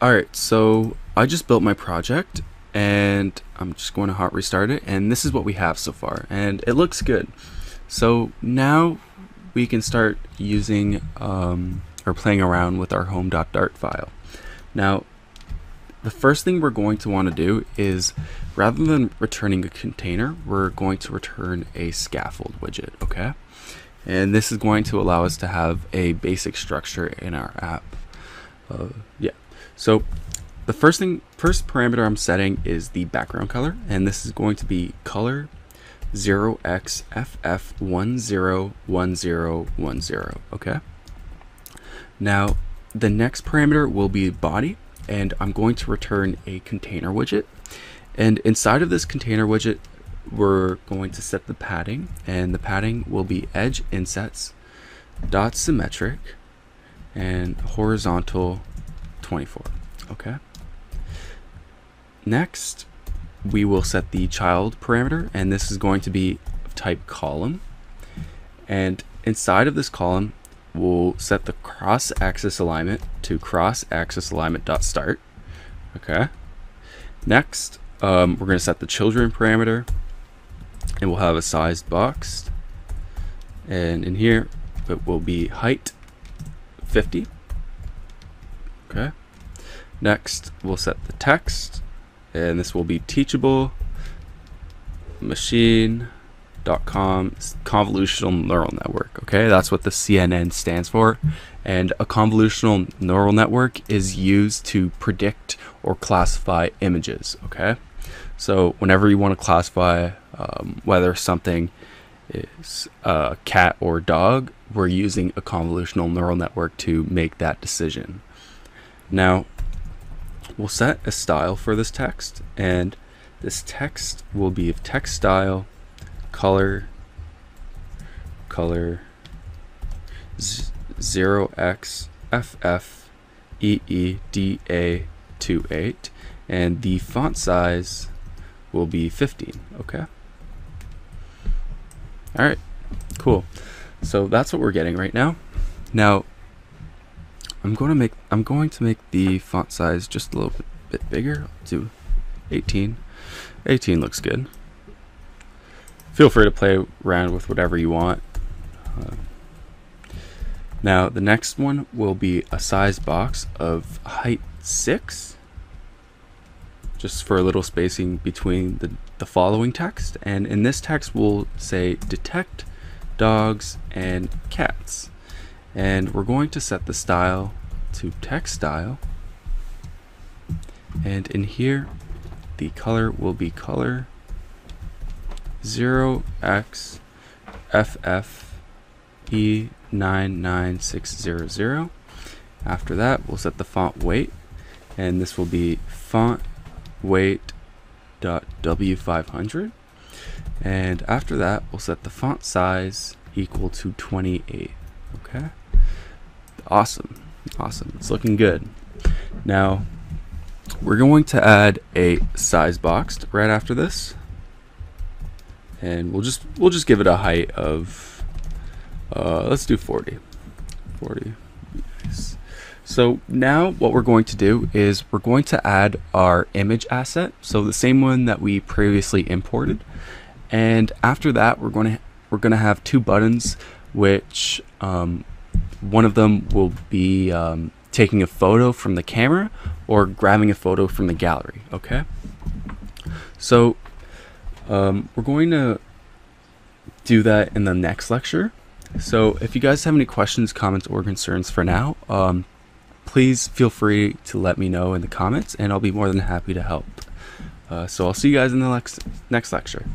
Alright, so I just built my project and I'm just going to hot restart it, and this is what we have so far, and it looks good. So now we can start using or playing around with our home.dart file. Now the first thing we're going to want to do is, rather than returning a container, we're going to return a scaffold widget, okay? And this is going to allow us to have a basic structure in our app. So the first parameter I'm setting is the background color, and this is going to be color 0xff101010, okay? Now the next parameter will be body, and I'm going to return a container widget. And inside of this container widget, we're going to set the padding, and the padding will be edge insets dot symmetric and horizontal 24, okay? Next, we will set the child parameter, and this is going to be of type column. And inside of this column, we'll set the cross-axis alignment to cross-axis alignment.start, okay? Next, we're going to set the children parameter, and we'll have a sized box, and in here it will be height 50, okay? Next, we'll set the text, and this will be teachable machine.com convolutional neural network, okay? That's what the CNN stands for. And a convolutional neural network is used to predict or classify images, okay? So whenever you want to classify whether something is a cat or a dog, we're using a convolutional neural network to make that decision. Now we'll set a style for this text, and this text will be of text style color 0xffeeda28, and the font size will be 15, okay? All right, cool. So that's what we're getting right now. Now I'm going to make the font size just a little bit bigger. I'll do 18. 18 looks good. Feel free to play around with whatever you want. Now the next one will be a size box of height 6, just for a little spacing between the following text, and in this text we'll say detect dogs and cats, and we're going to set the style to text style, and in here the color will be color 0xFFE99600. After that, we'll set the font weight, and this will be font weight dot w500, and after that we'll set the font size equal to 28, okay? Awesome, it's looking good. Now we're going to add a size box right after this, and we'll just give it a height of let's do 40. Nice. So now what we're going to do is we're going to add our image asset, so the same one that we previously imported, and after that we're going to have two buttons, which one of them will be taking a photo from the camera or grabbing a photo from the gallery, okay? So we're going to do that in the next lecture. So if you guys have any questions, comments, or concerns for now, please feel free to let me know in the comments, and I'll be more than happy to help. So I'll see you guys in the next lecture.